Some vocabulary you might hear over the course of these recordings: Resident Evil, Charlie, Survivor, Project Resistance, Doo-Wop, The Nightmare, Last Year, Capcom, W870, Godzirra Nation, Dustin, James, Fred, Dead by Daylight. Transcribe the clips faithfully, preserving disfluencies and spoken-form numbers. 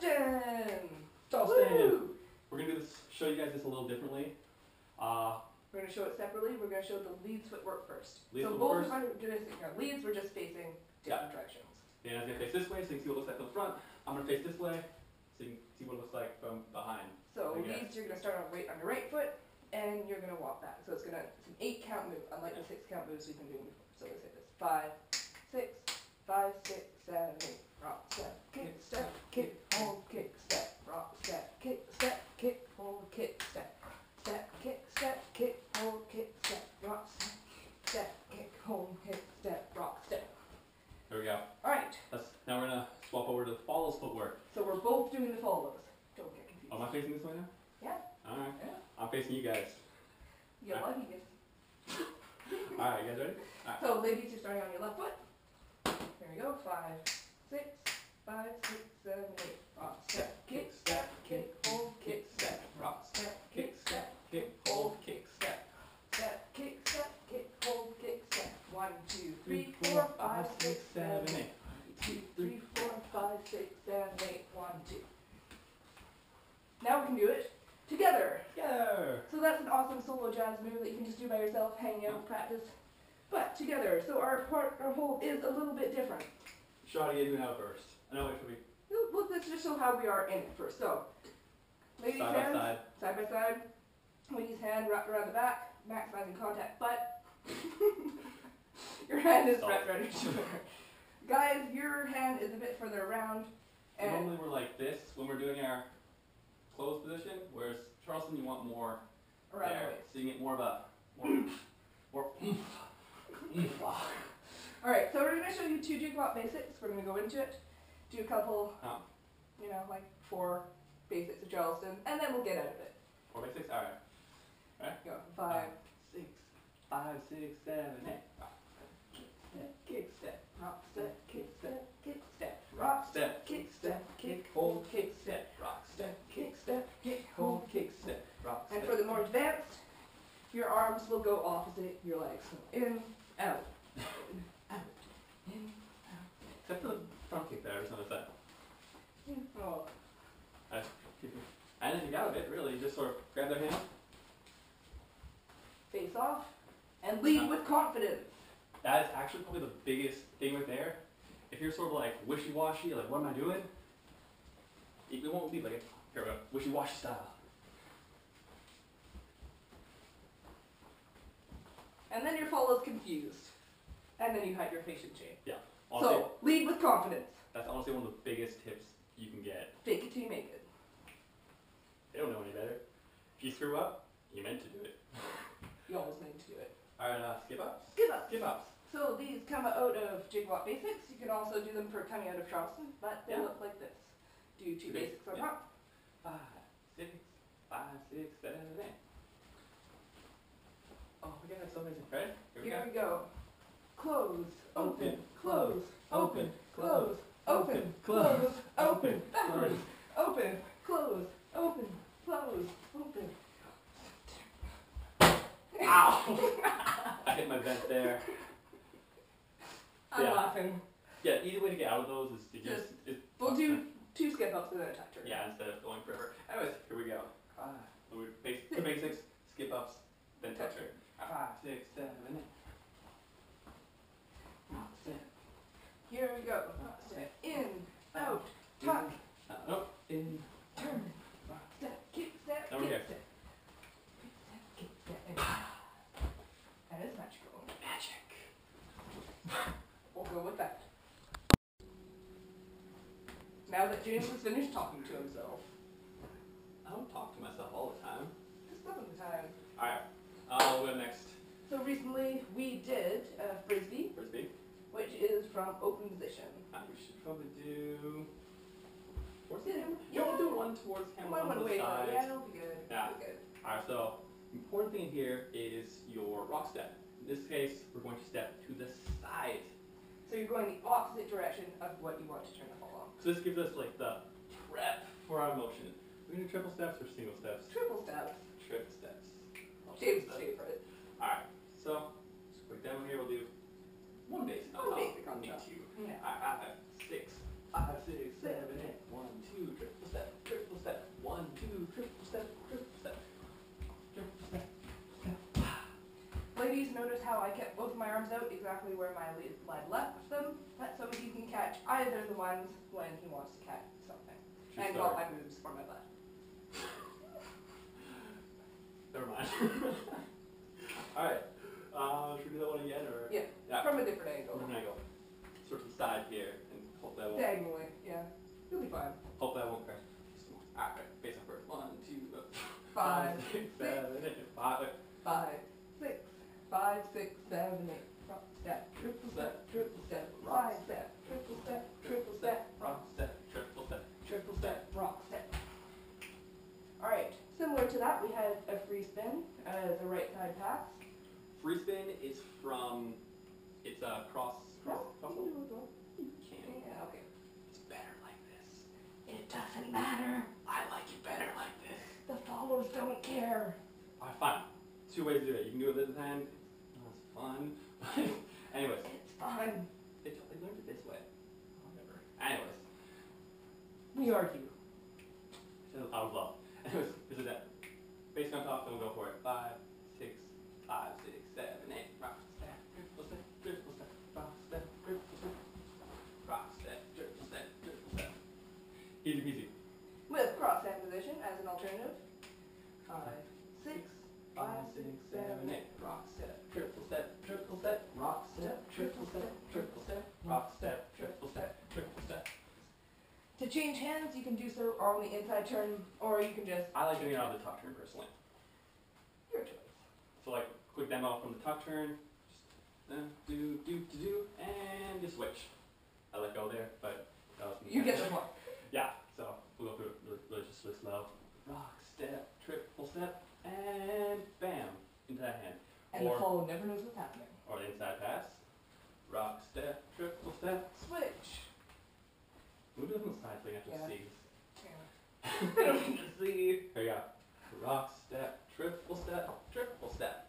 Dustin! Dustin! Woo! We're going to show you guys this a little differently. Uh, we're going to show it separately. We're going to show the leads footwork first. Leads so both are doing our leads, we're just facing different yeah. directions. Dana's going to face this way so you can see what it looks like from the front. I'm going to face this way so you can see what it looks like from behind. So leads, you're going to start on, right, on your right foot, and you're going to walk back. So it's going to, it's an eight count move, unlike yeah. the six count moves we've been doing before. So let's hit this. Five, six, five, six, seven, eight. Rock, step, kick, step, kick, hold, kick, step, rock, step, kick, step, kick, hold, kick, step, step, kick, step, kick, hold, kick, step, rock, step, step, kick, hold, kick, step, rock, step. There we go. All right. Let's, now we're gonna swap over to the follows footwork. So we're both doing the follows. Don't get confused. Oh, am I facing this way now? Yeah. All right. Yeah. I'm facing you guys. Yeah, love you guys. All right, you guys ready? All right. So ladies, you're starting on your left foot. There we go. Five. Six, five, six, seven, eight. Rock, step, kick, step, kick, hold, kick, step. Rock, step, kick, step, kick, hold, kick, step. Step, kick, step, kick, hold, kick, step. One, two, three, four, five, six, seven, eight. Two, three, four, five, six, seven, eight. One, two. Now we can do it together. Together. So that's an awesome solo jazz move that you can just do by yourself, hang out, practice, but together. So our part, our hold is a little bit different. Charlie, you do it now first. I know it should be. Well, let's just show how we are in it first. So, ladies' side hands, by side. side by side. Ladies' hand wrapped around the back, maximizing contact, but your hand is wrapped around your shoulder. Guys, your hand is a bit further around. And so normally we're like this when we're doing our closed position, whereas Charleston, you want more around there, so you get more of a more more. Alright, so we're going to show you two Doo-Wop basics. We're going to go into it, do a couple, oh. you know, like four basics of Charleston, and then we'll get out of it. Four basics? Alright. Alright. Go. Five, six, five, six, seven, eight. Rock, step, kick, step, rock, step, kick, step, kick, step, rock, step, kick, step, kick, hold, kick, step, rock, step, kick, step, kick, hold, kick, step, rock, step. And for the more advanced, your arms will go opposite your legs. In, out. Except for the front kick there, it's not a set. Oh. I didn't think out of it, really. You just sort of grab their hand. Face off. And lead uh, with confidence. That is actually probably the biggest thing right there. If you're sort of like wishy-washy, like what am I doing? It won't be like a wishy-washy style. And then your follow's confused. And then you hide your patient chain. Yeah. Honestly, so, lead with confidence. That's honestly one of the biggest tips you can get. Fake it till you make it. They don't know any better. If you screw up, you meant to do it. You always meant to do it. Alright, uh, skip ups. Skip ups. Skip ups. So these come out of Doo-Wop basics. You can also do them for coming out of Charleston, but they yeah. look like this. Do two, two basics on top. Yeah. Five, six, five, six, seven, eight. Oh, we gotta have so many Fred. Here we Here go. We go. Close, open, close, open, close, open, close, open, backwards, open, close, open, close, open. Ow! I hit my vent there. I'm yeah. laughing. Yeah, either way to get out of those is to just... just it's, we'll do two skip-ups and then a touch turn. Yeah, instead of going forever. Anyways, here we go. Five, we base, two basics, skip-ups, then touch turn. Five, six, seven, eight. Here we go. Step in, out, tuck. Nope. In, turn. Step, kick, step, kick, step. Kick, step, that is magical. Magic. We'll go with that. Now that James has finished talking to himself. I don't talk to myself all the time. Just some of the time. Alright. Uh, we'll go next. So recently we did uh, Frisbee. Frisbee. Which is from open position. Uh, we should probably do towards yeah, him. Yeah. Don't do one towards him one on the way side. Yeah, that'll be good. Yeah. That'll be good. All right. So important thing here is your rock step. In this case, we're going to step to the side. So you're going the opposite direction of what you want to turn the ball on. So this gives us like the prep for our motion. We're gonna do triple steps or single steps. Triple steps. Triple steps. James' favorite. All right. So just click that one here. We'll do. One basic on top. One basic on top. Two. Yeah. Five, six, five, six, seven, eight. One, two, three. ladies notice how I kept both my arms out exactly where my lad left them, so he can catch either the ones when he wants to catch something. She's and got my moves for my butt. Never mind. Alright. Uh, should we do that one again? Or? Yeah, yeah. From a different angle. From an angle. Sort of the side here and hope that won't. Dangle it, yeah. You'll be fine. Hope that won't crash. Alright, base on first. One, two, go. Five, five, six, seven, eight. Five, five, six, five, six, seven, eight. Rock step, triple step, triple step, rock step, triple step, triple step, rock step, triple step, triple step, rock step. Alright, similar to that, we had a free spin, uh, the right side pass. Free spin is from, it's a uh, cross, cross, cross. You can. Yeah, okay. It's better like this. It doesn't matter. I like it better like this. The followers don't care. Alright, fine. Two ways to do it. You can do it with this hand. It's fun. Anyways. It's fun. They, they learned it this way. I'll remember. Anyways. We argue. I would love. Anyways, this is that. Based on top, then we'll go for it. Five, six, five, six, seven, eight. Rock, step, triple step, triple step, rock, step, triple step, rock, step, triple step, triple step. Easy peasy. With cross hand position as an alternative. Five, six, five, six, seven, eight. Rock, step, triple step, triple step, rock, step, triple step, triple step, rock, step, triple step, triple step. To change hands, you can do so on the inside turn, or you can just... I like doing it on the tuck turn, personally. Your choice. So like, quick demo from the tuck turn, just uh, do, do, do, do, and just switch. I let go there, but that was... You get the point. Yeah, so we'll go through really, really just really slow. Rock, step, triple step, and bam, into that hand. And or, the follow never knows what's happening. Or the inside pass. Rock, step, triple step, switch. Move it on the side so you have to yeah. see. Yeah. I don't need to see. Here you go. Rock step, triple step, triple step.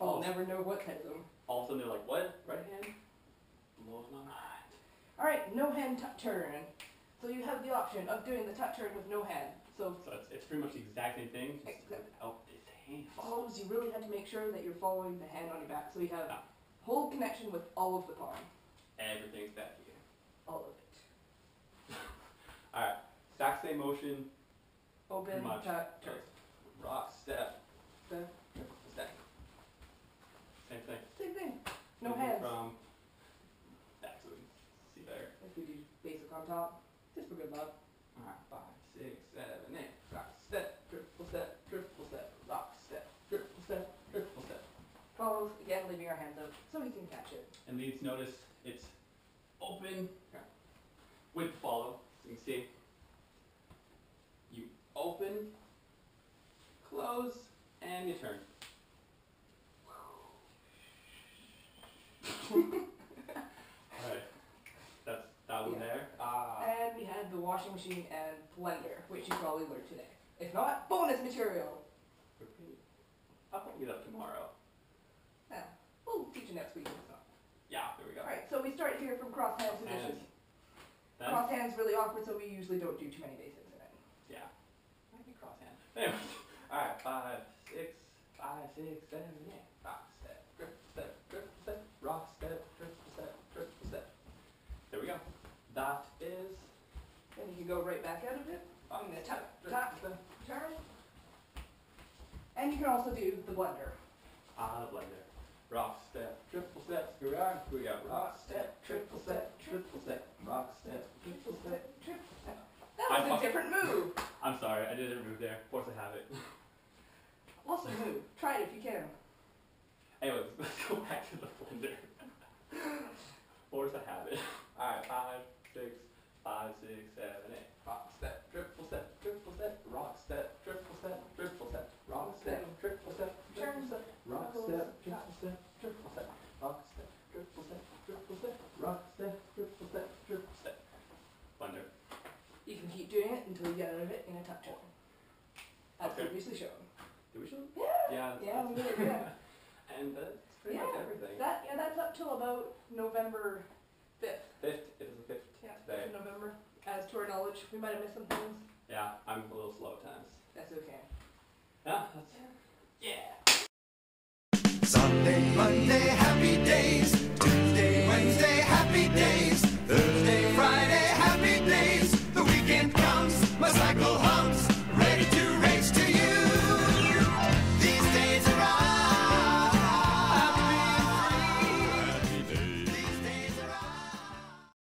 I'll also, never know what heads them. All of a sudden they're like, what? Right hand? Blows my mind. Alright, no hand tuck turn. So you have the option of doing the tuck turn with no hand. So, so it's, it's pretty much the exact same thing, just except without this hand. Follows, you really have to make sure that you're following the hand on your back. So you have ah. whole connection with all of the palm. Everything's back here. All of it. Alright, exact same motion. Open, tuck, turn. Rock, step, step, triple step. Same thing. Same thing. No Moving hands. From back so we can see better. If we do basic on top, just for good luck. Alright, five, six, seven, eight. Rock, step, triple step, triple step, rock, step, triple step, triple step. Follows, again, leaving our hands up so we can catch it. And leads, notice it's open. Here. With follow, so you can see, you open, close, and you turn. Alright, that's that one yeah. there. Uh, and we had the washing machine and blender, which you probably learned today. If not, bonus material! Repeat. I'll probably get up tomorrow. Yeah, we'll teach you next week. Yeah, there we go. Alright, so we start here from cross-hand positions. Then? Cross hand's really awkward, so we usually don't do too many basics in it. Yeah. Might be cross hand. Anyway. Alright, five, six, five, six, seven, eight. Rock step, grip step, grip step, rock step, triple step, triple step. There we go. That is. Then you can go right back out of it. I'm gonna tap, tap, turn. And you can also do the blender. Ah, the blender. Rock step, triple step, here we are, here we are, rock step, triple step, triple step, rock step, triple step, triple step. That was I'm, a different move! I'm sorry, I did a different move there. Of course I have it. Also move. Try it if you can. Anyways, let's go back to the blender. Of course I have it. Alright, five, six, five, six, seven, eight. Rock step, triple step, triple step, rock step, triple step, triple step, rock step, triple step, triple step, rock step, triple step, triple step, rock step, triple step, triple step, rock step, triple step, triple step. Wonder. You can keep doing it until you get out of it in a tuck turn. That's previously shown. Did we show them? Yeah. Yeah, we did, yeah. And that's pretty much everything. That yeah, that's up till about November fifth. Fifth. It is the fifth. Yeah, fifth of November. As to our knowledge, we might have missed some things. Yeah, I'm a little slow at times. That's okay. Yeah. That's, yeah. yeah. Sunday, Monday, happy days.